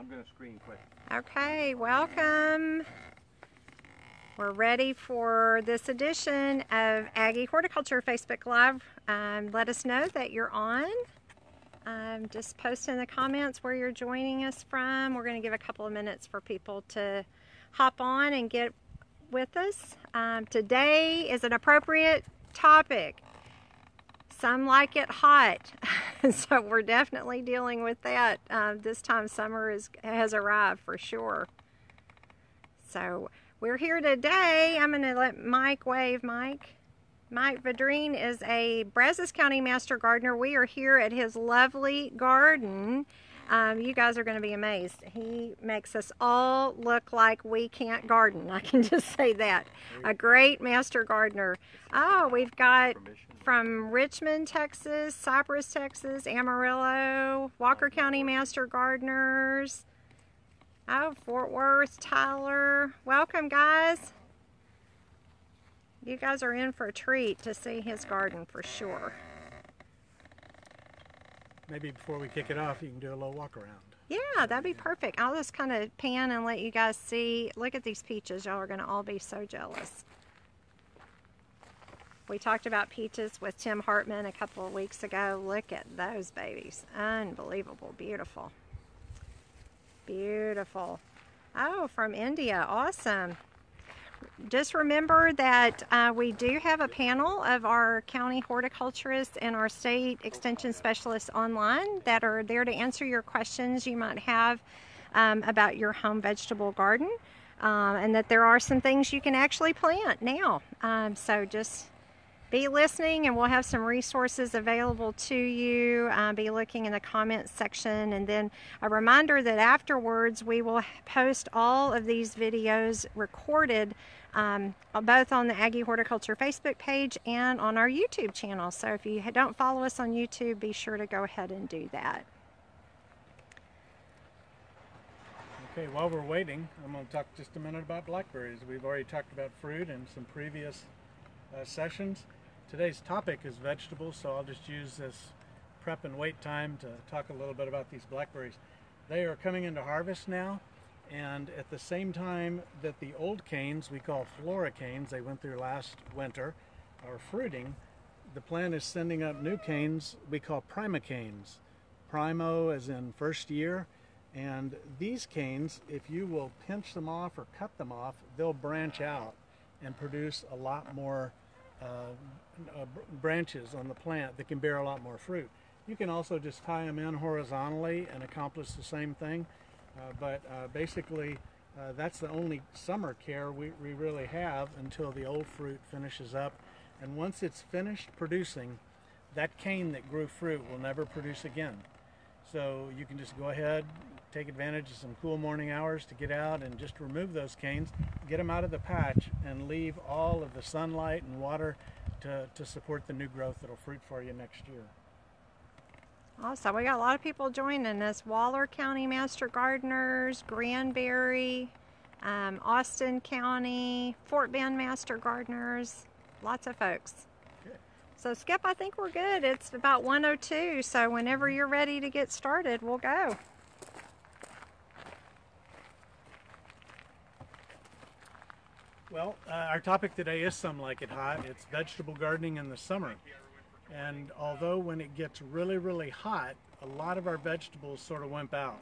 I'm going to screen quick. Okay, welcome. We're ready for this edition of Aggie Horticulture Facebook Live. Let us know that you're on. Just post in the comments where you're joining us from. We're going to give a couple of minutes for people to hop on and get with us. Today is an appropriate topic. Some like it hot, so we're definitely dealing with that. This time summer has arrived for sure. So we're here today. I'm going to let Mike wave. Mike Vadreen is a Brazos County Master Gardener. We are here at his lovely garden. You guys are going to be amazed. He makes us all look like we can't garden. I can just say that. A great master gardener. Oh, we've got from Richmond, Texas, Cypress, Texas, Amarillo, Walker County Master Gardeners. Oh, Fort Worth, Tyler. Welcome, guys. You guys are in for a treat to see his garden for sure. Maybe before we kick it off, you can do a little walk around. Yeah, that'd be perfect. I'll just kind of pan and let you guys see. Look at these peaches. Y'all are going to all be so jealous. We talked about peaches with Tim Hartman a couple of weeks ago. Look at those babies. Unbelievable. Beautiful. Beautiful. Oh, from India. Awesome. Just remember that we do have a panel of our county horticulturists and our state extension specialists online that are there to answer your questions you might have about your home vegetable garden, and that there are some things you can actually plant now. So just be listening, and we'll have some resources available to you. Be looking in the comments section. And then a reminder that afterwards we will post all of these videos recorded both on the Aggie Horticulture Facebook page and on our YouTube channel. So if you don't follow us on YouTube, be sure to go ahead and do that. Okay, while we're waiting, I'm going to talk just a minute about blackberries. We've already talked about fruit in some previous sessions. Today's topic is vegetables, so I'll just use this prep and wait time to talk a little bit about these blackberries. They are coming into harvest now, and at the same time that the old canes, we call flora canes, they went through last winter, are fruiting, the plant is sending up new canes we call prima canes. Primo as in first year, and these canes, if you will pinch them off or cut them off, they'll branch out and produce a lot more branches on the plant that can bear a lot more fruit. You can also just tie them in horizontally and accomplish the same thing, but basically that's the only summer care we really have until the old fruit finishes up. And once it's finished producing, that cane that grew fruit will never produce again. So you can just go ahead, take advantage of some cool morning hours to get out and just remove those canes, get them out of the patch, and leave all of the sunlight and water to support the new growth that'll fruit for you next year. Awesome. We got a lot of people joining us. Waller County Master Gardeners, Granbury, Austin County, Fort Bend Master Gardeners, lots of folks. So Skip, I think we're good. It's about 1:02, so whenever you're ready to get started, we'll go. Well, our topic today is Some Like It Hot. It's vegetable gardening in the summer. And although when it gets really, really hot, a lot of our vegetables sort of wimp out.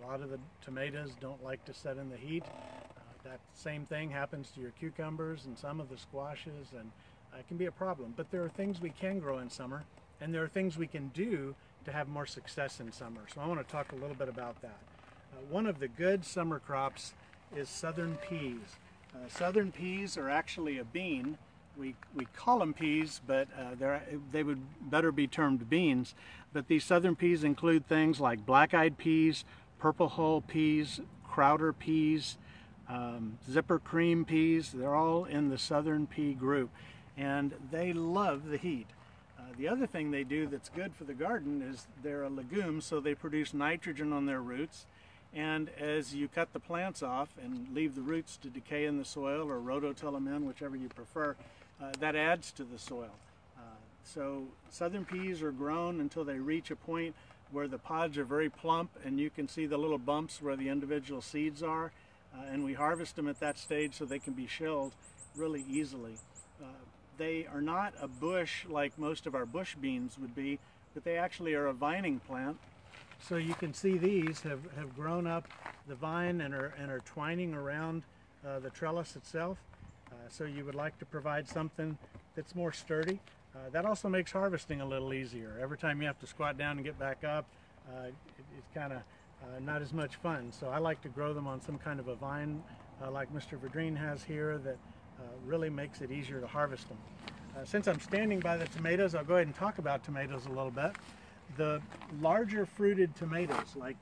A lot of the tomatoes don't like to set in the heat. That same thing happens to your cucumbers and some of the squashes, and it can be a problem. But there are things we can grow in summer, and there are things we can do to have more success in summer. So I want to talk a little bit about that. One of the good summer crops is southern peas. Southern peas are actually a bean. We call them peas, but they would better be termed beans. But these southern peas include things like black-eyed peas, purple hull peas, Crowder peas, zipper cream peas. They're all in the southern pea group, and they love the heat. The other thing they do that's good for the garden is they're a legume, so they produce nitrogen on their roots, and as you cut the plants off and leave the roots to decay in the soil or rototill them in, whichever you prefer, that adds to the soil. So southern peas are grown until they reach a point where the pods are very plump and you can see the little bumps where the individual seeds are, and we harvest them at that stage so they can be shelled really easily. They are not a bush like most of our bush beans would be, but they actually are a vining plant. So you can see these have grown up the vine and are twining around the trellis itself. So you would like to provide something that's more sturdy. That also makes harvesting a little easier. Every time you have to squat down and get back up, it's kind of not as much fun. So I like to grow them on some kind of a vine like Mr. Vadreen has here that really makes it easier to harvest them. Since I'm standing by the tomatoes, I'll go ahead and talk about tomatoes a little bit. The larger fruited tomatoes, like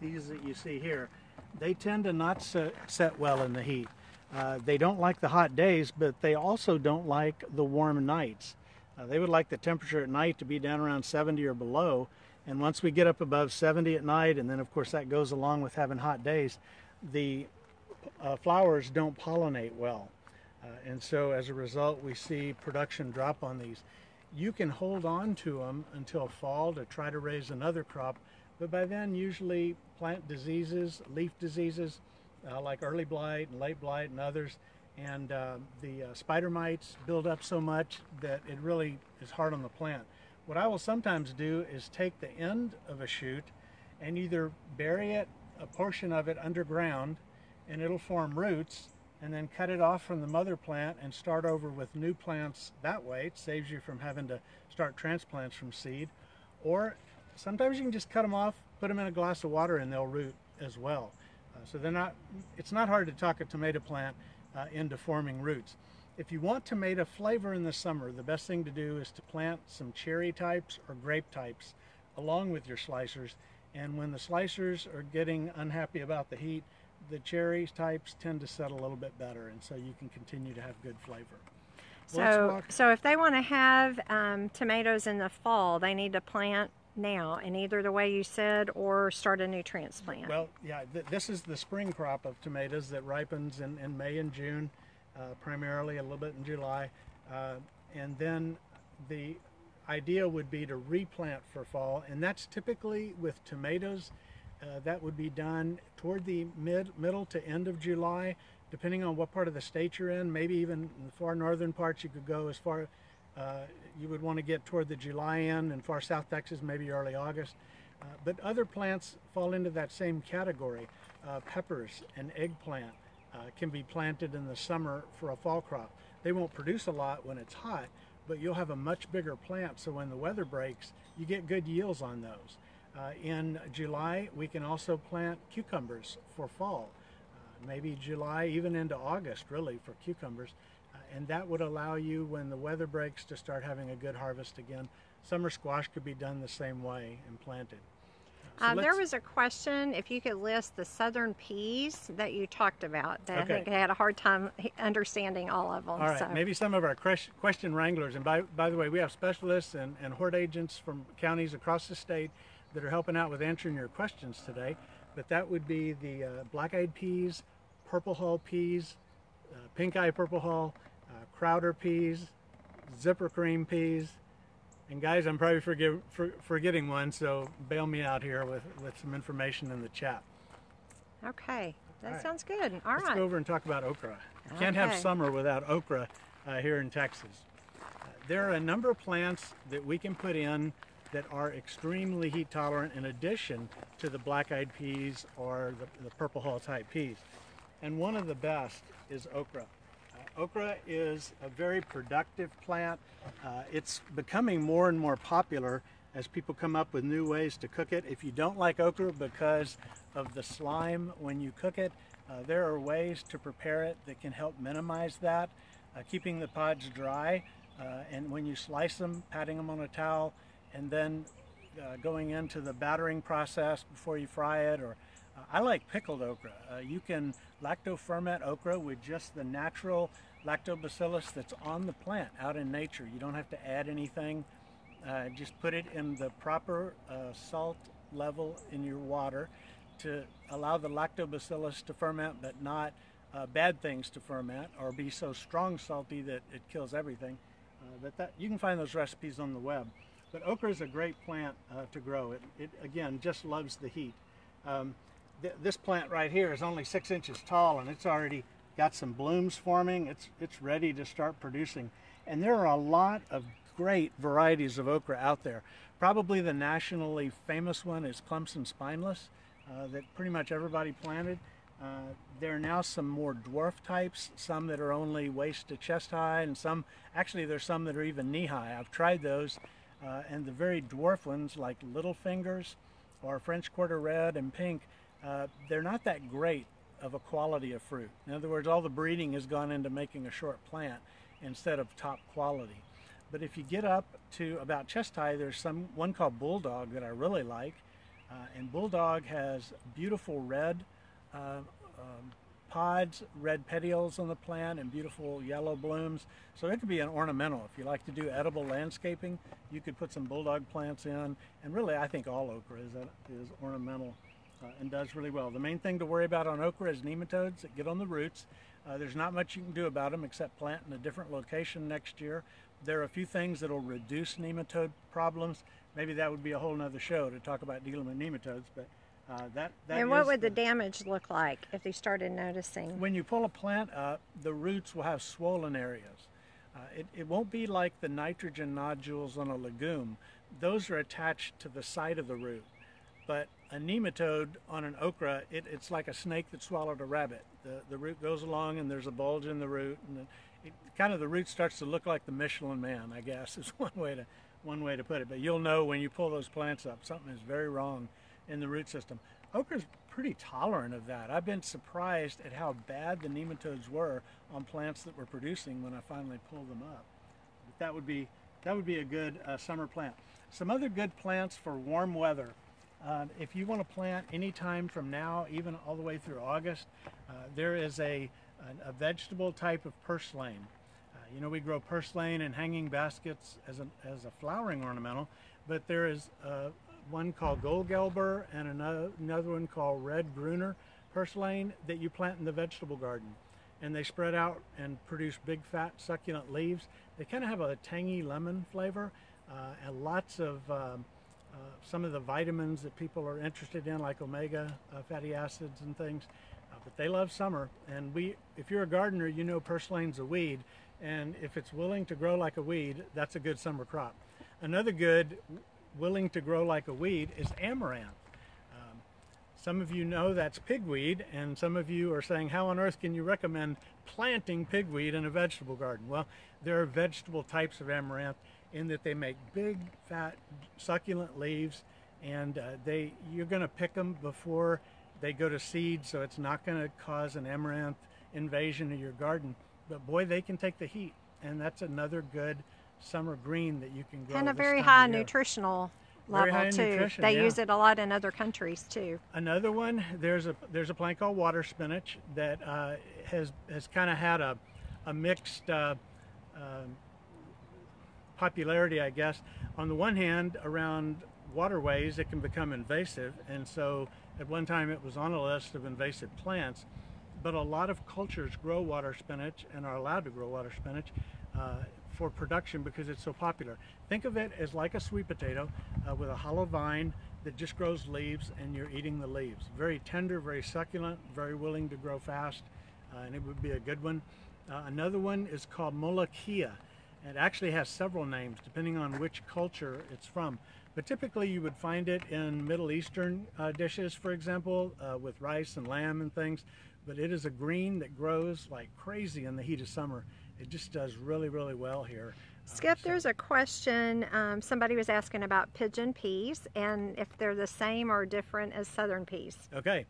these that you see here, they tend to not set well in the heat. They don't like the hot days, but they also don't like the warm nights. They would like the temperature at night to be down around 70 or below, and once we get up above 70 at night, and then of course that goes along with having hot days, the flowers don't pollinate well, and so as a result we see production drop on these. You can hold on to them until fall to try to raise another crop, but by then usually plant diseases, leaf diseases like early blight and late blight and others, and the spider mites build up so much that it really is hard on the plant. What I will sometimes do is take the end of a shoot and either bury it, a portion of it, underground, and it'll form roots, and then cut it off from the mother plant and start over with new plants that way. It saves you from having to start transplants from seed. Or sometimes you can just cut them off, put them in a glass of water, and they'll root as well. So they're not, it's not hard to talk a tomato plant into forming roots. If you want tomato flavor in the summer, the best thing to do is to plant some cherry types or grape types along with your slicers, and when the slicers are getting unhappy about the heat, the cherry types tend to settle a little bit better, and so you can continue to have good flavor. So if they want to have tomatoes in the fall, they need to plant now, and either the way you said or start a new transplant. Well, yeah, this is the spring crop of tomatoes that ripens in May and June, primarily a little bit in July, and then the idea would be to replant for fall, and that's typically with tomatoes. That would be done toward the middle to end of July, depending on what part of the state you're in. Maybe even in the far northern parts you could go as far you would want to get toward the July end, and far south Texas maybe early August. But other plants fall into that same category. Peppers and eggplant can be planted in the summer for a fall crop. They won't produce a lot when it's hot, but you'll have a much bigger plant, so when the weather breaks you get good yields on those. In July we can also plant cucumbers for fall, maybe July even into August really for cucumbers. And that would allow you, when the weather breaks, to start having a good harvest again. Summer squash could be done the same way and planted. So there was a question if you could list the southern peas that you talked about. That okay. I think I had a hard time understanding all of them. All right, so maybe some of our question wranglers, and by the way, we have specialists and hort agents from counties across the state that are helping out with answering your questions today. But that would be the black-eyed peas, purple hull peas, pink-eye purple hull, Crowder peas, zipper cream peas, and guys, I'm probably forgetting one, so bail me out here with some information in the chat. Okay, that sounds good. All right. Let's go over and talk about okra. You can't have summer without okra here in Texas. There are a number of plants that we can put in that are extremely heat tolerant in addition to the black-eyed peas or the purple hull type peas. And one of the best is okra. Okra is a very productive plant. It's becoming more and more popular as people come up with new ways to cook it. If you don't like okra because of the slime when you cook it, there are ways to prepare it that can help minimize that. Keeping the pods dry, and when you slice them, patting them on a towel, and then going into the battering process before you fry it. Or I like pickled okra. You can lacto-ferment okra with just the natural lactobacillus that's on the plant out in nature. You don't have to add anything. Just put it in the proper salt level in your water to allow the lactobacillus to ferment, but not bad things to ferment or be so strong salty that it kills everything. But you can find those recipes on the web. But okra is a great plant to grow. It again just loves the heat. This plant right here is only 6 inches tall, and it's already got some blooms forming. It's ready to start producing. And there are a lot of great varieties of okra out there. Probably the nationally famous one is Clemson Spineless that pretty much everybody planted. There are now some more dwarf types, some that are only waist to chest high, and some, actually there's some that are even knee high. I've tried those, and the very dwarf ones like Little Fingers or French Quarter Red and Pink, they're not that great of a quality of fruit. In other words, all the breeding has gone into making a short plant instead of top quality. But if you get up to about chest high, there's one called Bulldog that I really like, and Bulldog has beautiful red pods, red petioles on the plant, and beautiful yellow blooms. So it could be an ornamental. If you like to do edible landscaping, you could put some Bulldog plants in, and really I think all okra is ornamental and does really well. The main thing to worry about on okra is nematodes that get on the roots. There's not much you can do about them except plant in a different location next year. There are a few things that will reduce nematode problems. Maybe that would be a whole nother show to talk about dealing with nematodes, but and what would the damage look like if you started noticing? When you pull a plant up, the roots will have swollen areas. It won't be like the nitrogen nodules on a legume. Those are attached to the side of the root. But a nematode on an okra, it's like a snake that swallowed a rabbit. The root goes along and there's a bulge in the root, and the root starts to look like the Michelin Man, I guess, is one way to put it. But you'll know when you pull those plants up, something is very wrong in the root system. Okra's pretty tolerant of that. I've been surprised at how bad the nematodes were on plants that were producing when I finally pulled them up. But that would be a good summer plant. Some other good plants for warm weather. If you want to plant any time from now, even all the way through August, there is a vegetable type of purslane. You know, we grow purslane in hanging baskets as a flowering ornamental, but there is one called Goldgelber and another one called Red Gruner purslane that you plant in the vegetable garden, and they spread out and produce big fat succulent leaves. They kind of have a tangy lemon flavor, and lots of some of the vitamins that people are interested in, like omega fatty acids and things. But they love summer, and if you're a gardener, you know purslane's a weed, and if it's willing to grow like a weed, that's a good summer crop. Another good willing to grow like a weed is amaranth. Some of you know that's pigweed, and some of you are saying, how on earth can you recommend planting pigweed in a vegetable garden? Well, there are vegetable types of amaranth in that they make big, fat, succulent leaves, and you're going to pick them before they go to seed, so it's not going to cause an amaranth invasion of your garden. But boy, they can take the heat, and that's another good summer green that you can grow. And a very high nutritional level too. They use it a lot in other countries too. Another one, there's a plant called water spinach that has kind of had a mixed popularity, I guess. On the one hand, around waterways, it can become invasive, and so at one time it was on a list of invasive plants. But a lot of cultures grow water spinach and are allowed to grow water spinach for production because it's so popular. Think of it as like a sweet potato with a hollow vine that just grows leaves, and you're eating the leaves. Very tender, very succulent, very willing to grow fast, and it would be a good one. Another one is called molokhia. It actually has several names depending on which culture it's from. But typically you would find it in Middle Eastern dishes, for example, with rice and lamb and things. But it is a green that grows like crazy in the heat of summer. It just does really, really well here. Skip, there's a question. Somebody was asking about pigeon peas and if they're the same or different as southern peas. Okay.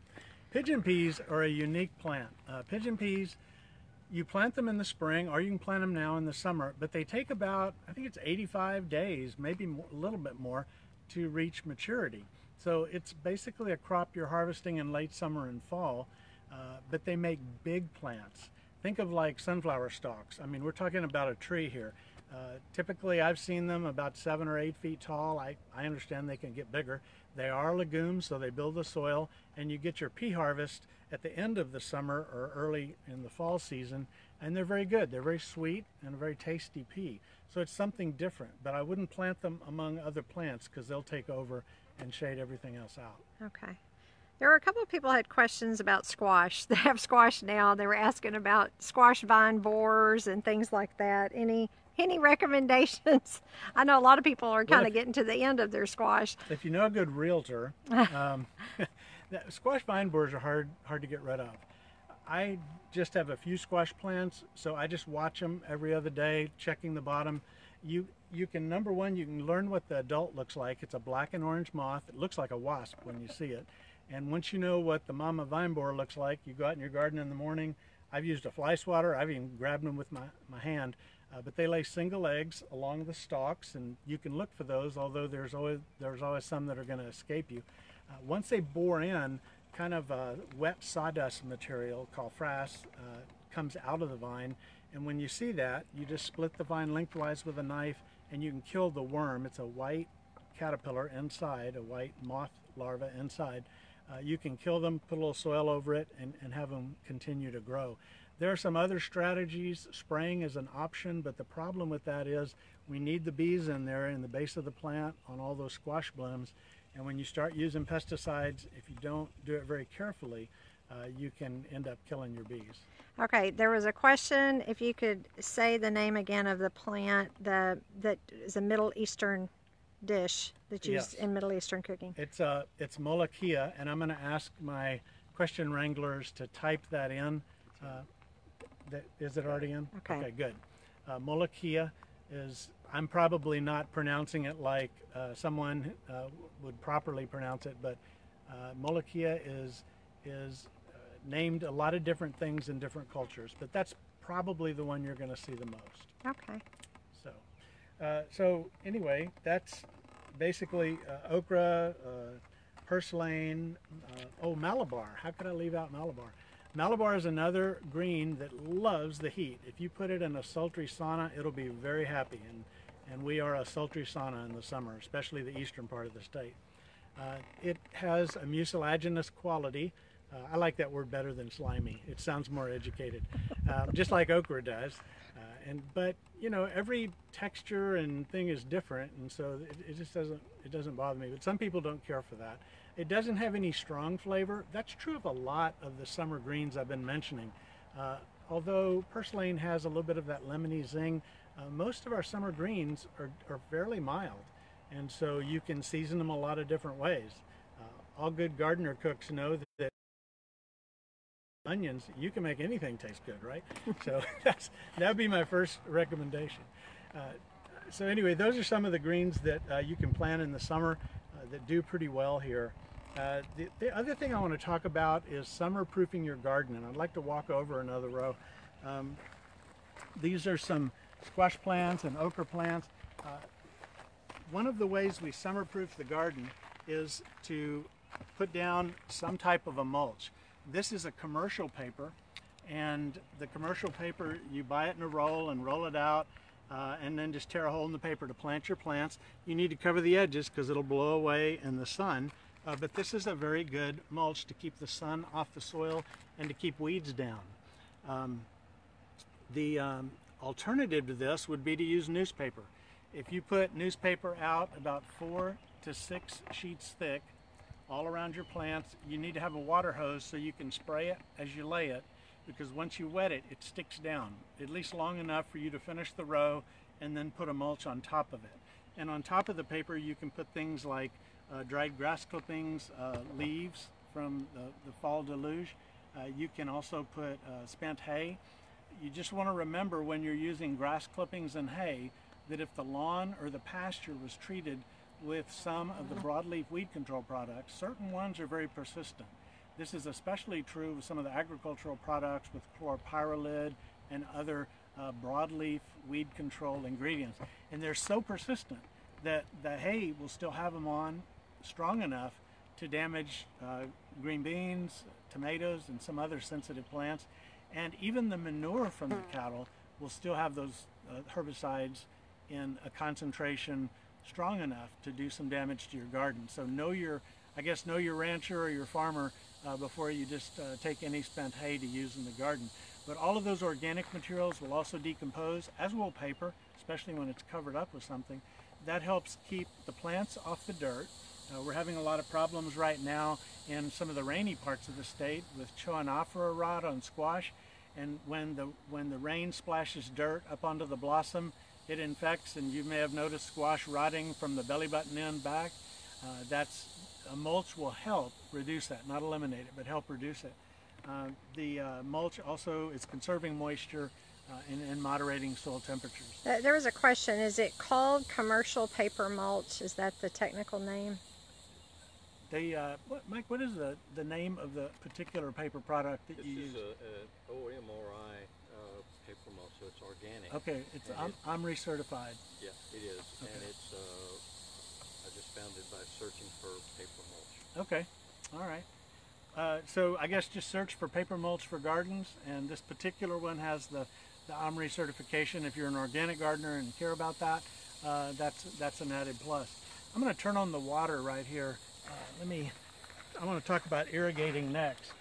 Pigeon peas are a unique plant. Pigeon peas, you plant them in the spring, or you can plant them now in the summer, but they take about, I think it's 85 days, maybe more, a little bit more, to reach maturity. So it's basically a crop you're harvesting in late summer and fall, but they make big plants. Think of like sunflower stalks. I mean, we're talking about a tree here. Typically, I've seen them about 7 or 8 feet tall. I understand they can get bigger. They are legumes, so they build the soil, and you get your pea harvest at the end of the summer or early in the fall season, and they're very good. They're very sweet and a very tasty pea. So it's something different, but I wouldn't plant them among other plants because they'll take over and shade everything else out. Okay. There were a couple of people who had questions about squash. They have squash now. They were asking about squash vine borers and things like that. Any recommendations? I know a lot of people are kind of getting to the end of their squash. If you know a good realtor, squash vine borers are hard to get rid of. I just have a few squash plants, so I just watch them every other day, checking the bottom. You can, number one, you can learn what the adult looks like. It's a black and orange moth. It looks like a wasp when you see it. And once you know what the mama vine borer looks like, you go out in your garden in the morning. I've used a fly swatter. I've even grabbed them with my hand. But they lay single eggs along the stalks, and you can look for those, although there's always some that are going to escape you. Once they bore in, kind of wet sawdust material called frass comes out of the vine, and when you see that, you just split the vine lengthwise with a knife and you can kill the worm. It's a white caterpillar inside, a white moth larva inside. You can kill them, put a little soil over it, and have them continue to grow. There are some other strategies. Spraying is an option, but the problem with that is we need the bees in there in the base of the plant on all those squash blooms. And when you start using pesticides, if you don't do it very carefully, you can end up killing your bees. Okay, there was a question, if you could say the name again of the plant that is a Middle Eastern dish that's used in Middle Eastern cooking. It's molokhia, and I'm going to ask my question wranglers to type that in. Is it already in? Okay, good. Molokhia is... I'm probably not pronouncing it like someone would properly pronounce it, but molokhia is named a lot of different things in different cultures, but that's probably the one you're going to see the most. Okay. So anyway, that's basically okra, purslane, oh, Malabar. How could I leave out Malabar? Malabar is another green that loves the heat. If you put it in a sultry sauna, it'll be very happy. And we are a sultry sauna in the summer, especially the eastern part of the state. It has a mucilaginous quality. I like that word better than slimy. It sounds more educated, just like okra does. But you know, every texture and thing is different, and so it just doesn't bother me. But some people don't care for that. It doesn't have any strong flavor. That's true of a lot of the summer greens I've been mentioning. Although purslane has a little bit of that lemony zing, most of our summer greens are fairly mild. And so you can season them a lot of different ways. All good gardener cooks know that onions, you can make anything taste good, right? So that'd be my first recommendation. So anyway, those are some of the greens that you can plant in the summer that do pretty well here. The other thing I want to talk about is summer proofing your garden, and I'd like to walk over another row. These are some squash plants and okra plants. One of the ways we summer proof the garden is to put down some type of a mulch. This is a commercial paper, and the commercial paper, you buy it in a roll and roll it out. And then just tear a hole in the paper to plant your plants. You need to cover the edges because it'll blow away in the sun. But this is a very good mulch to keep the sun off the soil and to keep weeds down. The alternative to this would be to use newspaper. If you put newspaper out about 4 to 6 sheets thick all around your plants, you need to have a water hose so you can spray it as you lay it, because once you wet it, it sticks down, at least long enough for you to finish the row and then put a mulch on top of it. And on top of the paper, you can put things like dried grass clippings, leaves from the fall deluge. You can also put spent hay. You just want to remember when you're using grass clippings and hay that if the lawn or the pasture was treated with some of the broadleaf weed control products, certain ones are very persistent. This is especially true with some of the agricultural products with chloropyrrolid and other broadleaf weed control ingredients. And they're so persistent that the hay will still have them on strong enough to damage green beans, tomatoes, and some other sensitive plants. And even the manure from the cattle will still have those herbicides in a concentration strong enough to do some damage to your garden. So know your rancher or your farmer before you just take any spent hay to use in the garden. But all of those organic materials will also decompose, as will paper. especially when it's covered up with something. That helps keep the plants off the dirt. We're having a lot of problems right now in some of the rainy parts of the state with Choanophora rot on squash, and when the rain splashes dirt up onto the blossom, it infects, and you may have noticed squash rotting from the belly button end back. That's a mulch will help reduce that, not eliminate it, but help reduce it. The mulch also is conserving moisture and moderating soil temperatures. There was a question, is it called commercial paper mulch? Is that the technical name? Mike, what is the name of the particular paper product that you use? This is an OMRI paper mulch, so it's organic. Okay, it's Omri certified. Yeah, it is, okay. And it's I just found it by searching for paper mulch. Okay, all right. So I guess just search for paper mulch for gardens, and this particular one has the Omri certification. If you're an organic gardener and care about that, that's an added plus. I'm going to turn on the water right here. I want to talk about irrigating next.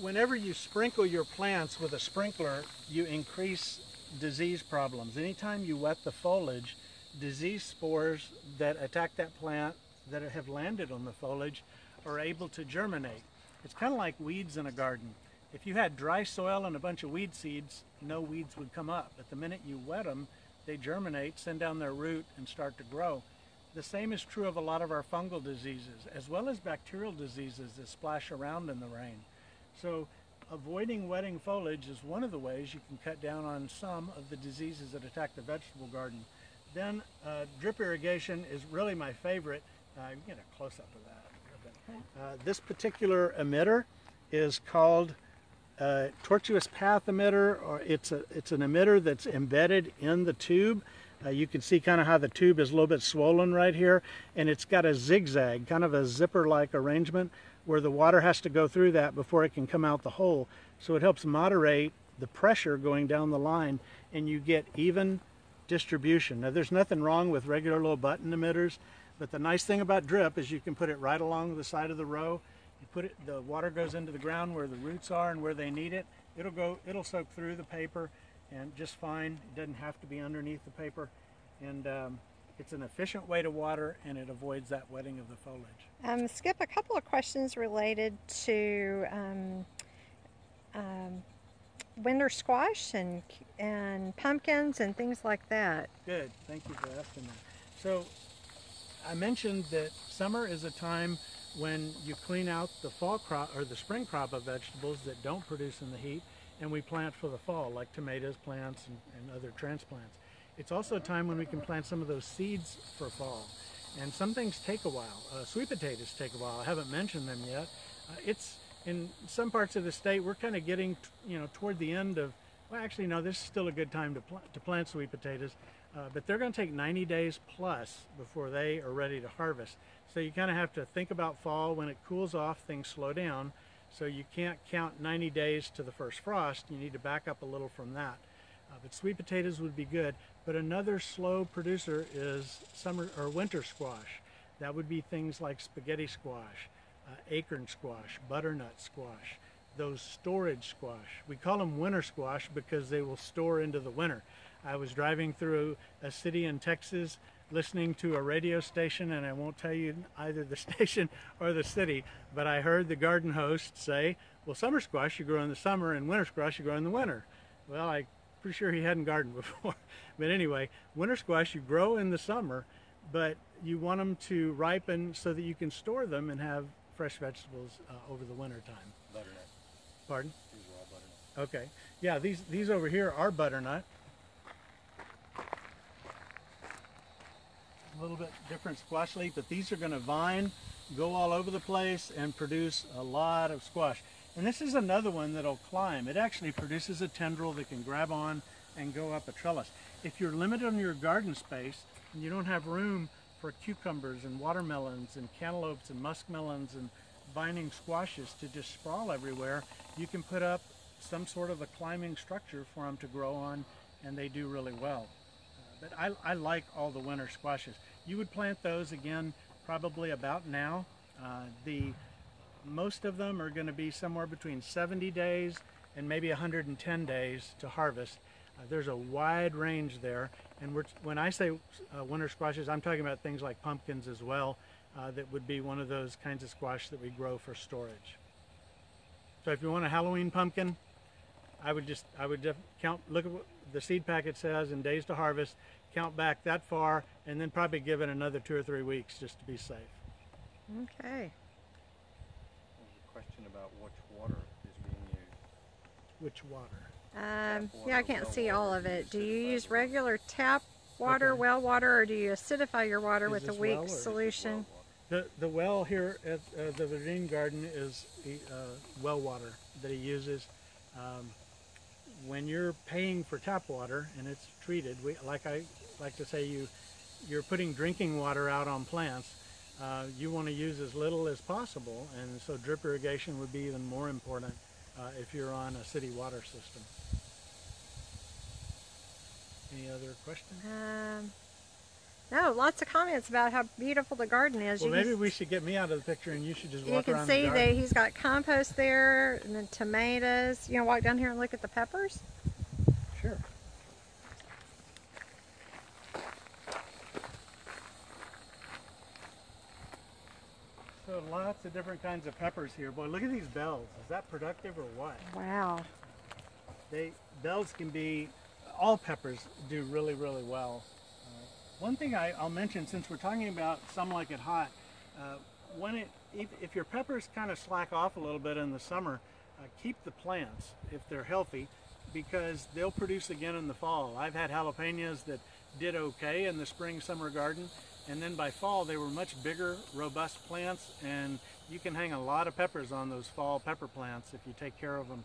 Whenever you sprinkle your plants with a sprinkler, you increase disease problems. Anytime you wet the foliage, disease spores that attack that plant that have landed on the foliage are able to germinate. It's kind of like weeds in a garden. If you had dry soil and a bunch of weed seeds, no weeds would come up. But the minute you wet them, they germinate, send down their root, and start to grow. The same is true of a lot of our fungal diseases, as well as bacterial diseases that splash around in the rain. So avoiding wetting foliage is one of the ways you can cut down on some of the diseases that attack the vegetable garden. Then drip irrigation is really my favorite. You can get a close-up of that. This particular emitter is called tortuous path emitter, or it's an emitter that's embedded in the tube. You can see kind of how the tube is a little bit swollen right here, and it's got a zigzag, kind of a zipper-like arrangement where the water has to go through that before it can come out the hole. So it helps moderate the pressure going down the line, and you get even distribution. Now, there's nothing wrong with regular little button emitters, but the nice thing about drip is you can put it right along the side of the row. You put it, the water goes into the ground where the roots are and where they need it. It'll soak through the paper and just fine. It doesn't have to be underneath the paper, and it's an efficient way to water, and it avoids that wetting of the foliage. Skip, a couple of questions related to winter squash and pumpkins and things like that. Good, thank you for asking that. So I mentioned that summer is a time when you clean out the fall crop or the spring crop of vegetables that don't produce in the heat, and we plant for the fall, like tomatoes, plants, and other transplants. It's also a time when we can plant some of those seeds for fall. And some things take a while. Sweet potatoes take a while. I haven't mentioned them yet. It's in some parts of the state, we're kind of getting, toward the end of, well, actually, no, this is still a good time to plant sweet potatoes, but they're going to take 90 days plus before they are ready to harvest. So you kind of have to think about fall. When it cools off, things slow down. So you can't count 90 days to the first frost. You need to back up a little from that. But sweet potatoes would be good. But another slow producer is summer or winter squash. That would be things like spaghetti squash, acorn squash, butternut squash, those storage squash. We call them winter squash because they will store into the winter. I was driving through a city in Texas listening to a radio station, and I won't tell you either the station or the city, but I heard the garden host say, well, summer squash you grow in the summer and winter squash you grow in the winter. Well, I'm pretty sure he hadn't gardened before. But anyway, winter squash you grow in the summer, but you want them to ripen so that you can store them and have fresh vegetables over the winter time. Butternut. Pardon? These are all butternut. Okay. Yeah, these over here are butternut. A little bit different squash leaf, but these are going to vine, go all over the place, and produce a lot of squash. And this is another one that'll climb. It actually produces a tendril that can grab on and go up a trellis. If you're limited on your garden space and you don't have room for cucumbers and watermelons and cantaloupes and muskmelons and vining squashes to just sprawl everywhere, you can put up some sort of a climbing structure for them to grow on, and they do really well. But I like all the winter squashes. You would plant those again probably about now. Most of them are going to be somewhere between 70 days and maybe 110 days to harvest. There's a wide range there, and when I say winter squashes, I'm talking about things like pumpkins as well. That would be one of those kinds of squash that we grow for storage. So if you want a Halloween pumpkin, I would just count, look at what the seed packet says and days to harvest, count back that far, and then probably give it another 2 or 3 weeks just to be safe. Okay. A question about which water is being used. Which water? Yeah, I can't see all of it. Do you use regular tap water, well water, or do you acidify your water with a weak solution? The well here at the Vadreen garden is well water that he uses. When you're paying for tap water and it's treated, like I like to say, you're putting drinking water out on plants. You want to use as little as possible, and so drip irrigation would be even more important if you're on a city water system. Any other questions? No, lots of comments about how beautiful the garden is. Well, maybe we should get me out of the picture and you should just walk around the garden. You can see that he's got compost there and then tomatoes. You want to walk down here and look at the peppers? Sure. So lots of different kinds of peppers here. Boy, look at these bells. Is that productive or what? Wow. Bells can be... all peppers do really, really well. One thing I'll mention, since we're talking about some like it hot, if your peppers kind of slack off a little bit in the summer, keep the plants if they're healthy, because they'll produce again in the fall. I've had jalapenos that did okay in the spring summer garden, and then by fall they were much bigger, robust plants, and you can hang a lot of peppers on those fall pepper plants if you take care of them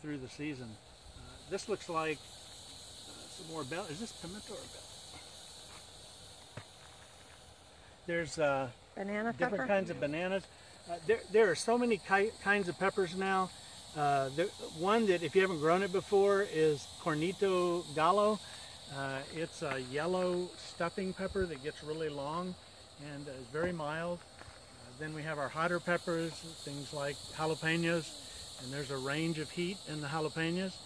through the season. This looks like more bell. Is this pimento or bell? There's banana different pepper. Kinds of bananas. There are so many kinds of peppers now. One that, if you haven't grown it before, is Cornito Gallo. It's a yellow stuffing pepper that gets really long and is very mild. Then we have our hotter peppers, things like jalapenos, and there's a range of heat in the jalapenos.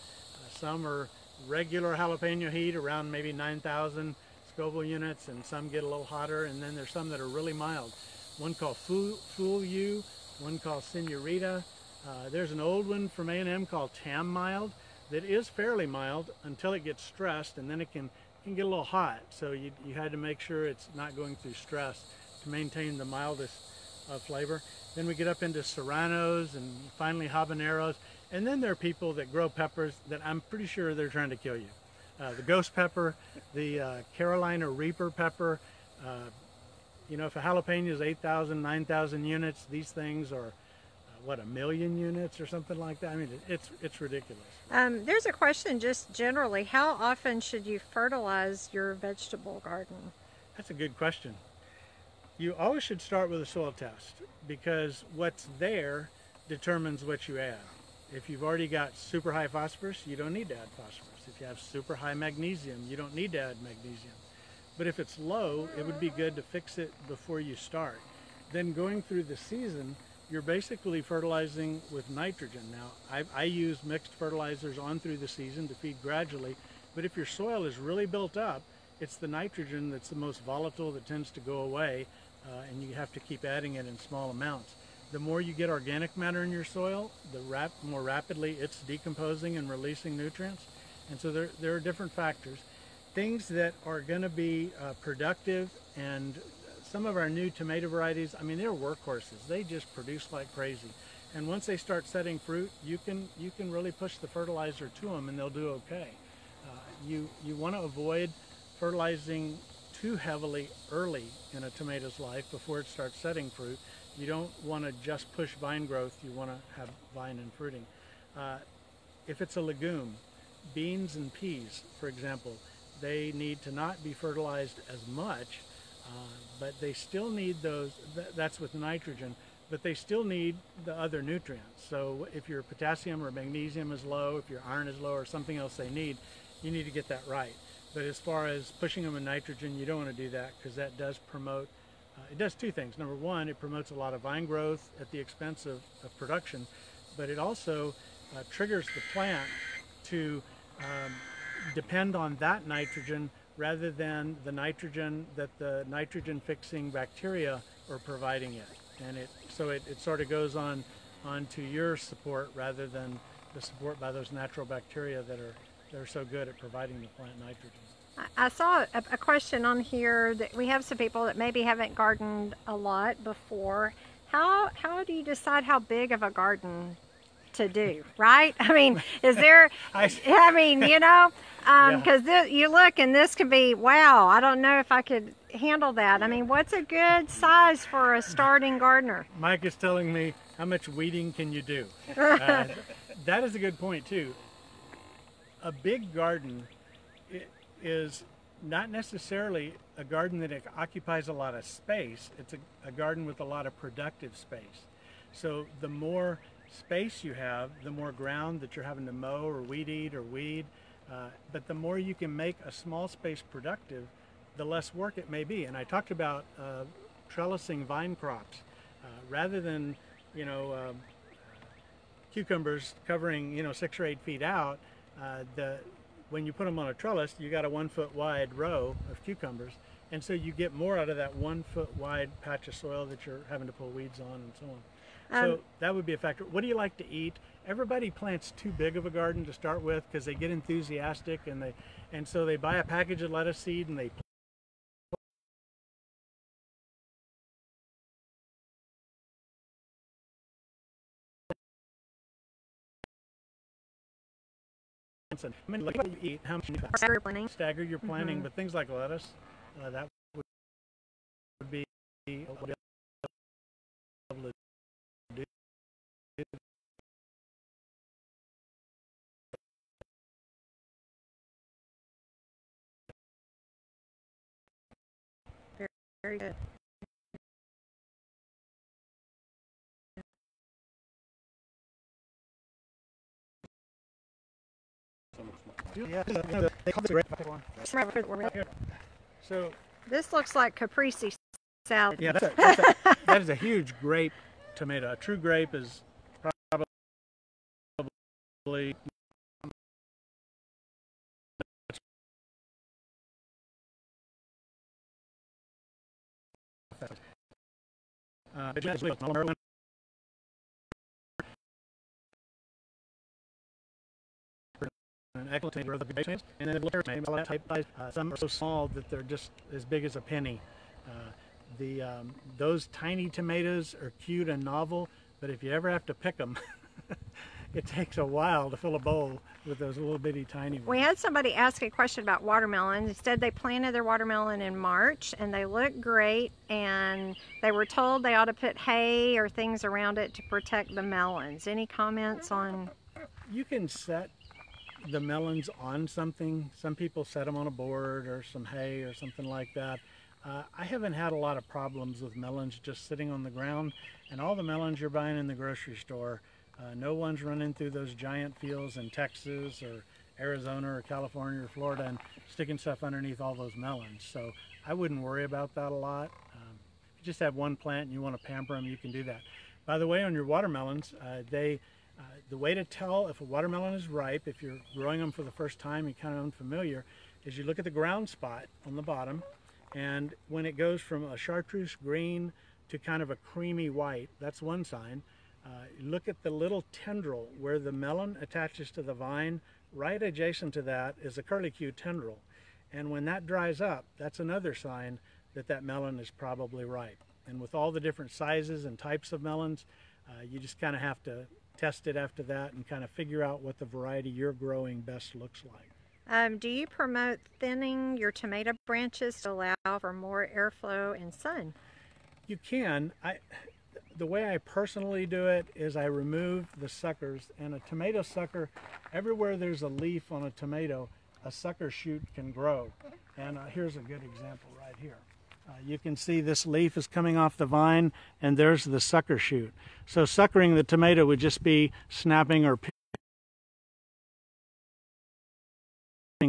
Some are regular jalapeno heat around maybe 9,000 Scoville units, and some get a little hotter, and then there's some that are really mild. One called Fool You, one called Señorita. There's an old one from A&M called Tam Mild that is fairly mild until it gets stressed, and then it can get a little hot. So you had to make sure it's not going through stress to maintain the mildest flavor. Then we get up into serranos and finally habaneros. And then there are people that grow peppers that I'm pretty sure they're trying to kill you. The ghost pepper, the Carolina Reaper pepper. You know, if a jalapeno is 8,000, 9,000 units, these things are, what, 1 million units or something like that? I mean, it's ridiculous. There's a question just generally. How often should you fertilize your vegetable garden? That's a good question. You always should start with a soil test, because what's there determines what you add. If you've already got super high phosphorus, you don't need to add phosphorus. If you have super high magnesium, you don't need to add magnesium. But if it's low, it would be good to fix it before you start. Then going through the season, you're basically fertilizing with nitrogen. Now, I use mixed fertilizers on through the season to feed gradually, but if your soil is really built up, it's the nitrogen that's the most volatile that tends to go away, and you have to keep adding it in small amounts. The more you get organic matter in your soil, the more rapidly it's decomposing and releasing nutrients. And so there are different factors. Things that are going to be productive, and some of our new tomato varieties, I mean, they're workhorses. They just produce like crazy. And once they start setting fruit, you can really push the fertilizer to them and they'll do okay. You want to avoid fertilizing too heavily early in a tomato's life before it starts setting fruit. You don't want to just push vine growth, you want to have vine and fruiting. If it's a legume, beans and peas, for example, they need to not be fertilized as much, but they still need those, that's with nitrogen, but they still need the other nutrients. So if your potassium or magnesium is low, if your iron is low, or something else they need, you need to get that right. But as far as pushing them with nitrogen, you don't want to do that, because that does promote it does two things. Number one, it promotes a lot of vine growth at the expense of production, but it also triggers the plant to depend on that nitrogen rather than the nitrogen that the nitrogen-fixing bacteria are providing it. And so it sort of goes on to your support rather than the support by those natural bacteria that are so good at providing the plant nitrogen. I saw a question on here that we have some people that maybe haven't gardened a lot before. How do you decide how big of a garden to do, right? I mean, is there, because you look and this can be, wow, I don't know if I could handle that. I mean, what's a good size for a starting gardener? Mike is telling me, how much weeding can you do? That is a good point too. A big garden is not necessarily a garden that occupies a lot of space. It's a garden with a lot of productive space. So the more space you have, the more ground that you're having to mow or weed eat or weed, but the more you can make a small space productive, the less work it may be. And I talked about trellising vine crops. Rather than, cucumbers covering, 6 or 8 feet out, when you put them on a trellis, you got a 1 foot wide row of cucumbers. And so you get more out of that 1 foot wide patch of soil that you're having to pull weeds on and so on. So that would be a factor. What do you like to eat? Everybody plants too big of a garden to start with because they get enthusiastic and so they buy a package of lettuce seed and they stagger your planting, but things like lettuce, that would be able to do. Very, very good. So this looks like caprese salad. Yeah, that is a huge grape tomato. A true grape is probably an excellent growth of grape, and then the type size. Some are so small that they're just as big as a penny. Those tiny tomatoes are cute and novel, but if you ever have to pick them, it takes a while to fill a bowl with those little bitty tiny ones. We had somebody ask a question about watermelon. Instead, they planted their watermelon in March, and they look great, and they were told they ought to put hay or things around it to protect the melons. Any comments on? You can set the melons on something. Some people set them on a board or some hay or something like that. I haven't had a lot of problems with melons just sitting on the ground, and all the melons you're buying in the grocery store, no one's running through those giant fields in Texas or Arizona or California or Florida and sticking stuff underneath all those melons. So I wouldn't worry about that a lot. If you just have one plant and you want to pamper them, you can do that. By the way, on your watermelons, the way to tell if a watermelon is ripe, if you're growing them for the first time, you're kind of unfamiliar, is you look at the ground spot on the bottom, and when it goes from a chartreuse green to kind of a creamy white, that's one sign. Look at the little tendril where the melon attaches to the vine. Right adjacent to that is a curlicue tendril, and when that dries up, that's another sign that that melon is probably ripe. And with all the different sizes and types of melons, you just kind of have to test it after that and kind of figure out what the variety you're growing best looks like. Do you promote thinning your tomato branches to allow for more airflow and sun? You can. The way I personally do it is I remove the suckers, and a tomato sucker, everywhere there's a leaf on a tomato, a sucker shoot can grow. And here's a good example right here. You can see this leaf is coming off the vine, and there's the sucker shoot. So suckering the tomato would just be snapping or picking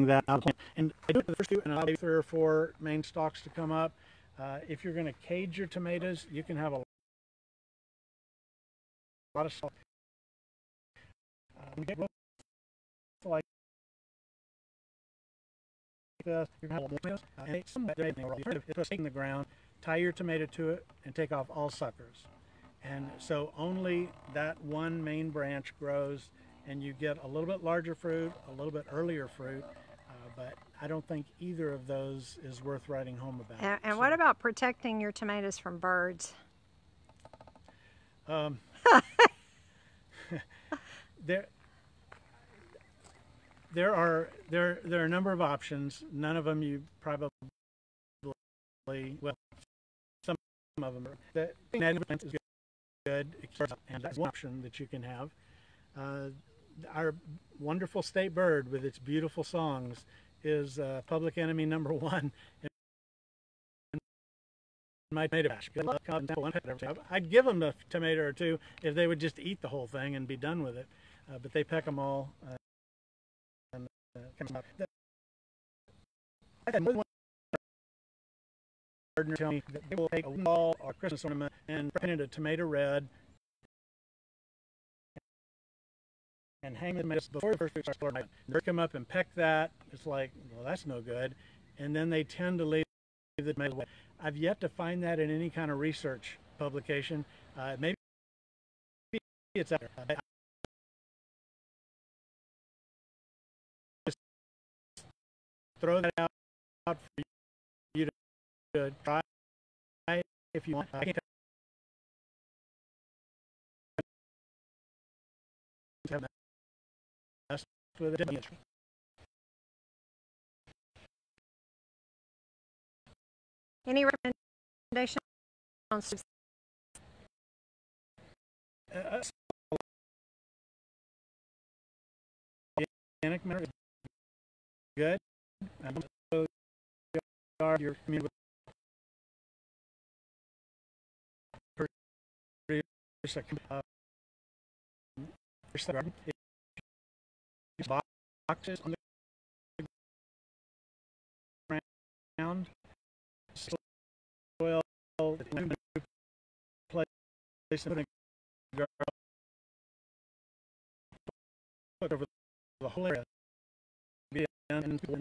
that out. And I do the first two, and I'll leave 3 or 4 main stalks to come up. If you're going to cage your tomatoes, you can have a lot of stalks. because you're going to have a little and make some better than alternative is in the ground, tie your tomato to it, and take off all suckers. And so only that one main branch grows, and you get a little bit larger fruit, a little bit earlier fruit, but I don't think either of those is worth writing home about. And so, what about protecting your tomatoes from birds? There are a number of options. None of them you probably, well, some of them are. That is good, and that's one option that you can have. Our wonderful state bird with its beautiful songs is public enemy number one in my tomato patch. I'd give them a tomato or two if they would just eat the whole thing and be done with it, but they peck them all. I had one gardener tell me that they will take a wall or Christmas ornament and paint it a tomato red and hang them before the first fruit starts flowering. They come up and peck that. It's like, well, that's no good. And then they tend to leave the tomato away. I've yet to find that in any kind of research publication. Maybe it's out there. Throw that out for you to try if you want. I can't mess with it. Any recommendations on organic matter? Good. And also your community produce boxes on the ground, soil, place in the over the whole area. And so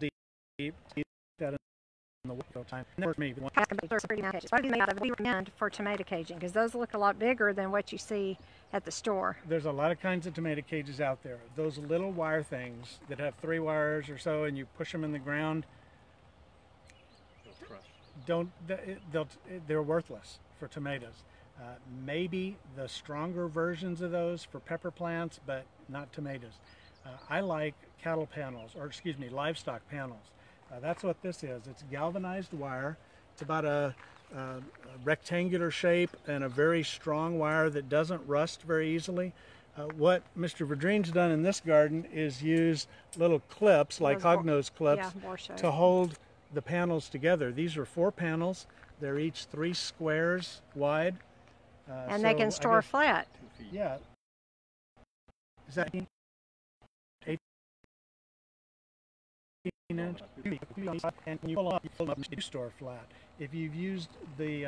deep that in the window time. What do you recommend for tomato caging? Because those look a lot bigger than what you see at the store. There's a lot of kinds of tomato cages out there. Those little wire things that have 3 wires or so, and you push them in the ground. They'll crush. They're worthless for tomatoes. Maybe the stronger versions of those for pepper plants, but not tomatoes. I like cattle panels, or excuse me, livestock panels. That's what this is. It's galvanized wire. It's about a rectangular shape and a very strong wire that doesn't rust very easily. What Mr. Vadreen's done in this garden is use little clips, like hog nose clips, to hold the panels together. These are 4 panels. They're each 3 squares wide. And so they can store flat. Yeah. Is that 18 inch? And you pull up and you store flat. If you've used the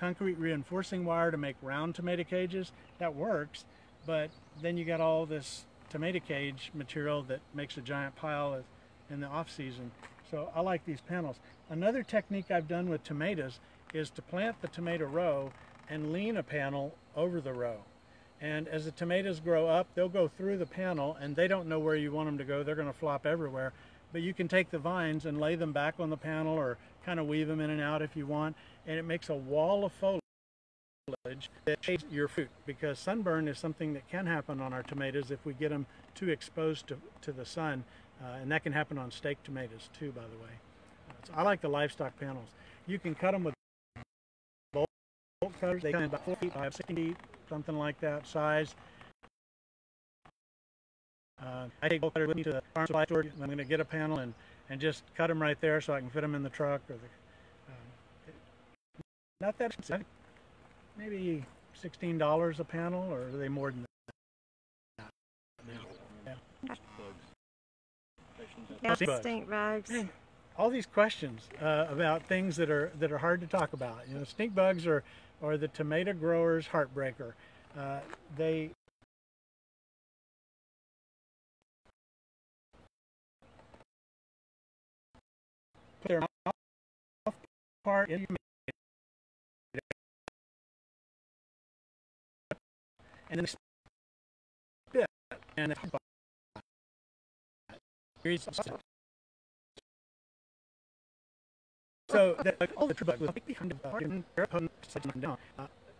concrete reinforcing wire to make round tomato cages, that works. But then you got all this tomato cage material that makes a giant pile in the off season. So I like these panels. Another technique I've done with tomatoes is to plant the tomato row and lean a panel over the row. And as the tomatoes grow up, they'll go through the panel, and they don't know where you want them to go. They're going to flop everywhere. But you can take the vines and lay them back on the panel, or kind of weave them in and out if you want, and it makes a wall of foliage that shades your fruit, because sunburn is something that can happen on our tomatoes if we get them too exposed to the sun, and that can happen on steak tomatoes too, by the way. So I like the livestock panels. You can cut them with cutters. They come about 4 feet by 6 feet, something like that size. I take bolt cutters with me to the farm supply store. I'm going to get a panel and just cut them right there so I can fit them in the truck. Or the, not that expensive. Maybe $16 a panel, or are they more than that? No. Yeah. Yeah, stink bugs. Yeah. All these questions about things that are hard to talk about. You know, stink bugs are the tomato growers' heartbreaker. They their mouth part in and then spit and so that like all the tribute was behind the garden down.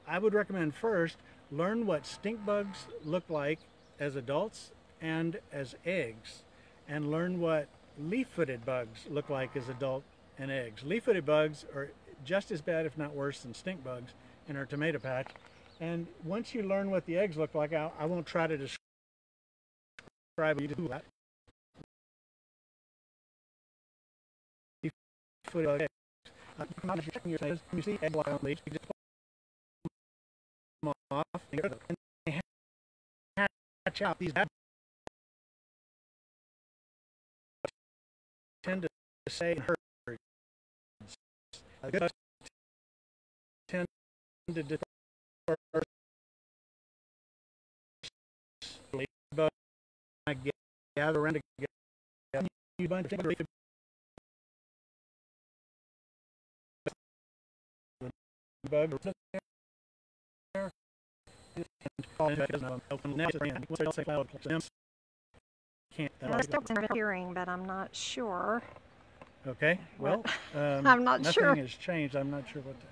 I would recommend first learn what stink bugs look like as adults and as eggs, and learn what leaf-footed bugs look like as adult and eggs. Leaf-footed bugs are just as bad, if not worse, than stink bugs in our tomato patch. And once you learn what the eggs look like, I won't try to describe you to do that. Leaf-footed bugs. You see egg on leaves, you just pull them off and they hatch out. These tend to say in herds. Good bugs tend to disperse. Bugs gather around together. You bunch of leaf bugs there. I'm still hearing, but I'm not sure. Okay, well, I'm not nothing sure. Has changed. I'm not sure what to,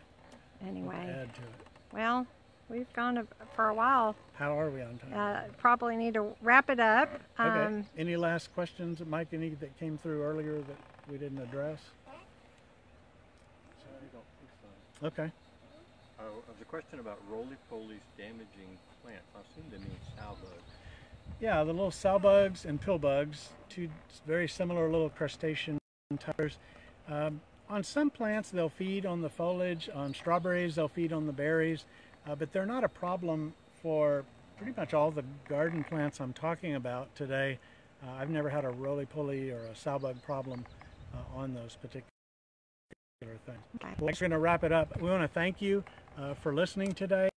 anyway, what to add to it. Well, we've gone for a while. How are we on time? Probably need to wrap it up. Okay. Any last questions, Mike, any that came through earlier that we didn't address? So, I don't think so. Okay. The question about roly-polies damaging plants. I assume they mean sow bugs. Yeah, the little sow bugs and pill bugs, two very similar little crustacean types. On some plants, they'll feed on the foliage. On strawberries, they'll feed on the berries. But they're not a problem for pretty much all the garden plants I'm talking about today. I've never had a roly-poly or a sow bug problem on those particular things. Okay. Well, we're going to wrap it up. We want to thank you for listening today.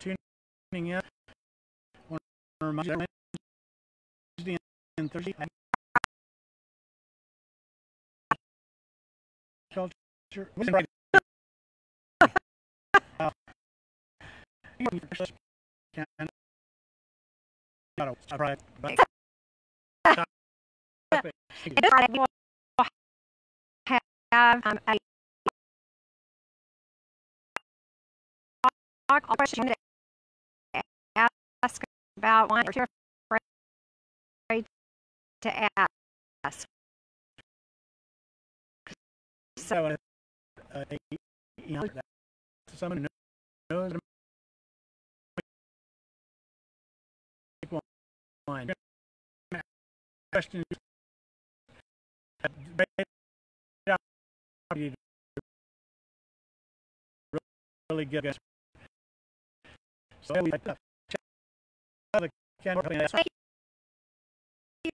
Tuning in on Wednesday and Thursday culture. I ask about one or two afraid to ask. So, you know, someone who knows one question really good. So, we like that. Thank you.